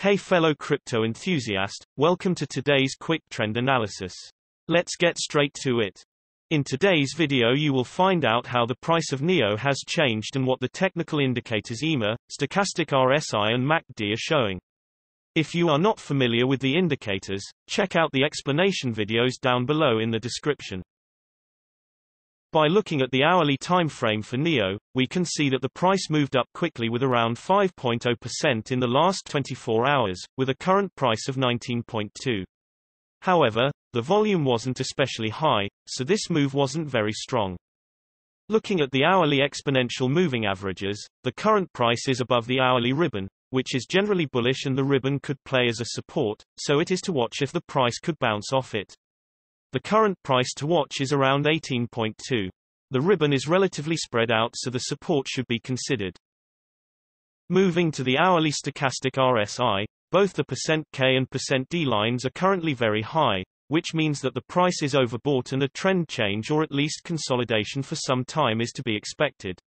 Hey fellow crypto enthusiast, welcome to today's quick trend analysis. Let's get straight to it. In today's video you will find out how the price of NEO has changed and what the technical indicators EMA, Stochastic RSI and MACD are showing. If you are not familiar with the indicators, check out the explanation videos down below in the description. By looking at the hourly time frame for NEO, we can see that the price moved up quickly with around 5.0% in the last 24 hours, with a current price of 19.2. However, the volume wasn't especially high, so this move wasn't very strong. Looking at the hourly exponential moving averages, the current price is above the hourly ribbon, which is generally bullish, and the ribbon could play as a support, so it is to watch if the price could bounce off it. The current price to watch is around 18.2. The ribbon is relatively spread out, so the support should be considered. Moving to the hourly stochastic RSI, both the %K and %D lines are currently very high, which means that the price is overbought and a trend change or at least consolidation for some time is to be expected.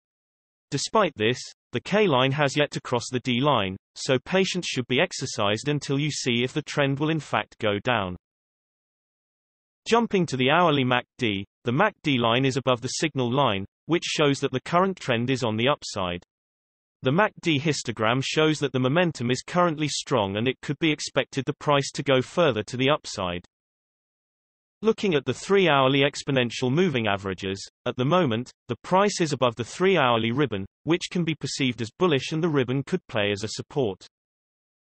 Despite this, the K line has yet to cross the D line, so patience should be exercised until you see if the trend will in fact go down. Jumping to the hourly MACD, the MACD line is above the signal line, which shows that the current trend is on the upside. The MACD histogram shows that the momentum is currently strong and it could be expected the price to go further to the upside. Looking at the 3-hourly exponential moving averages, at the moment, the price is above the 3-hourly ribbon, which can be perceived as bullish, and the ribbon could play as a support.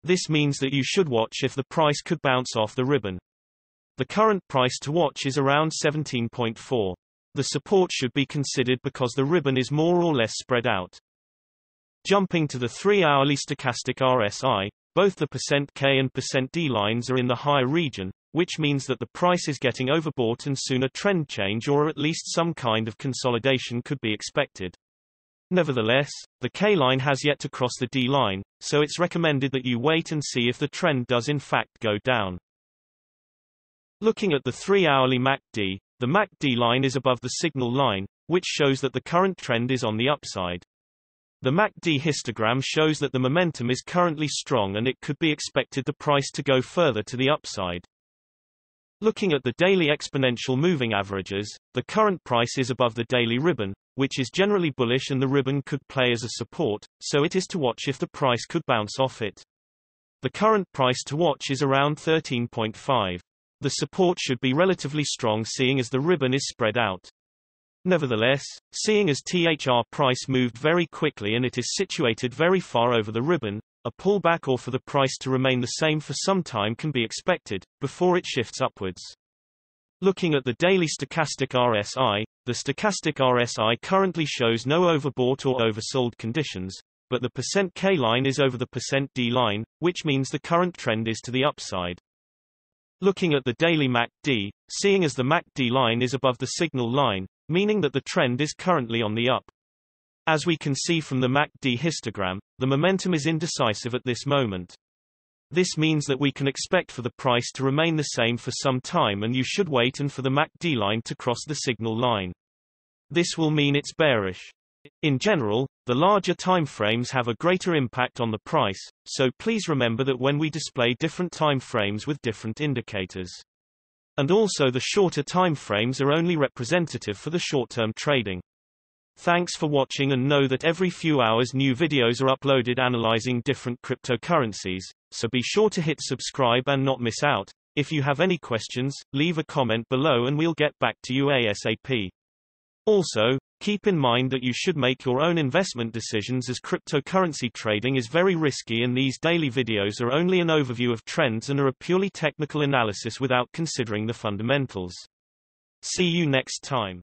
This means that you should watch if the price could bounce off the ribbon. The current price to watch is around 17.4. The support should be considered because the ribbon is more or less spread out. Jumping to the 3-hourly stochastic RSI, both the %K and %D lines are in the high region, which means that the price is getting overbought and soon a trend change or at least some kind of consolidation could be expected. Nevertheless, the K line has yet to cross the D line, so it's recommended that you wait and see if the trend does in fact go down. Looking at the 3-hourly MACD, the MACD line is above the signal line, which shows that the current trend is on the upside. The MACD histogram shows that the momentum is currently strong and it could be expected the price to go further to the upside. Looking at the daily exponential moving averages, the current price is above the daily ribbon, which is generally bullish, and the ribbon could play as a support, so it is to watch if the price could bounce off it. The current price to watch is around 13.5. The support should be relatively strong, seeing as the ribbon is spread out. Nevertheless, seeing as THR price moved very quickly and it is situated very far over the ribbon, a pullback or for the price to remain the same for some time can be expected, before it shifts upwards. Looking at the daily stochastic RSI, the stochastic RSI currently shows no overbought or oversold conditions, but the %K line is over the %D line, which means the current trend is to the upside. Looking at the daily MACD, seeing as the MACD line is above the signal line, meaning that the trend is currently on the up. As we can see from the MACD histogram, the momentum is indecisive at this moment. This means that we can expect for the price to remain the same for some time, and you should wait and for the MACD line to cross the signal line. This will mean it's bearish. In general, the larger timeframes have a greater impact on the price, so please remember that when we display different timeframes with different indicators. And also the shorter timeframes are only representative for the short-term trading. Thanks for watching, and know that every few hours new videos are uploaded analyzing different cryptocurrencies, so be sure to hit subscribe and not miss out. If you have any questions, leave a comment below and we'll get back to you ASAP. Also, keep in mind that you should make your own investment decisions, as cryptocurrency trading is very risky, and these daily videos are only an overview of trends and are a purely technical analysis without considering the fundamentals. See you next time.